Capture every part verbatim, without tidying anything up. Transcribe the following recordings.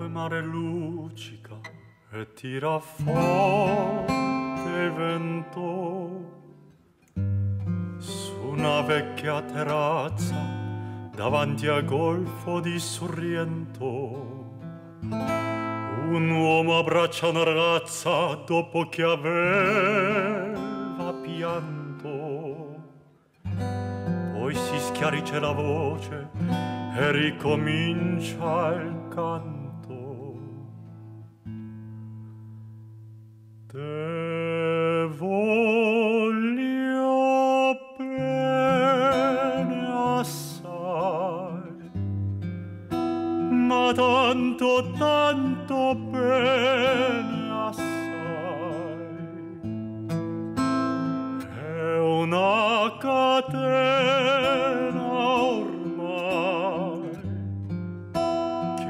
dove mare luccica e tira forte vento, su una vecchia terrazza davanti al golfo di Sorrento un uomo abbraccia una ragazza dopo che aveva pianto, poi si schiarisce la voce e ricomincia il canto. Te voglio bene assai, ma tanto, tanto bene assai. È una catena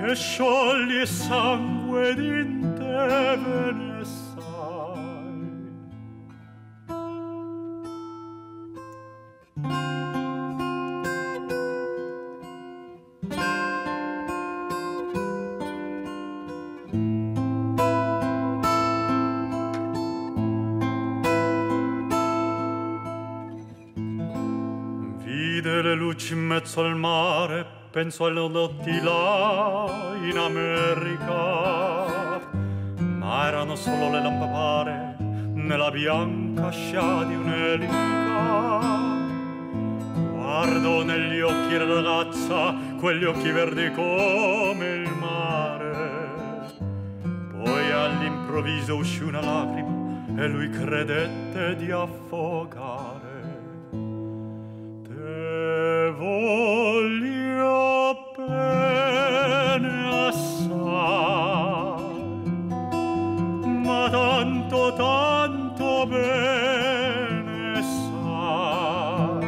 che scioglie sangue in te, ve ne sai. Vide le luci in mezzo al mare, penso alle notti là in America, ma erano solo le lampade nella bianca scia di un'elica. Guardo negli occhi della ragazza, quegli occhi verdi come il mare. Poi all'improvviso uscì una lacrima e lui credette di affogare. Te voglio bene assai, ma tanto, tanto bene sai,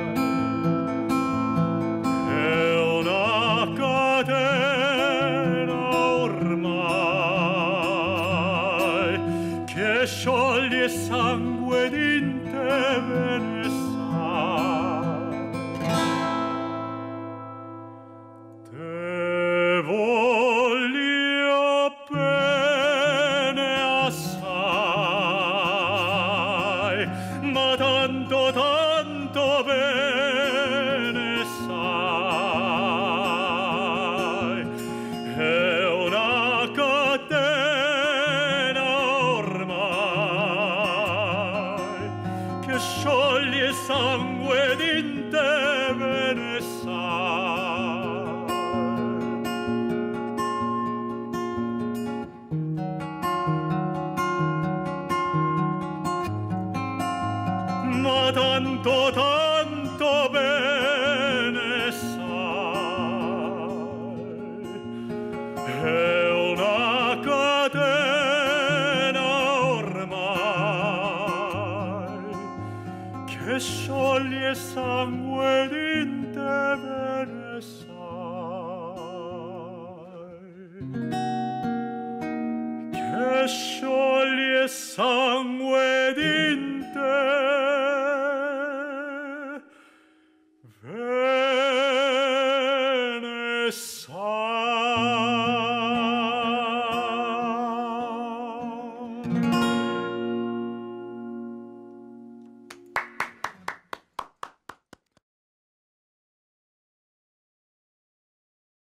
è una catena ormai che scioglie sangue in te, ve ne sai. Yes, I...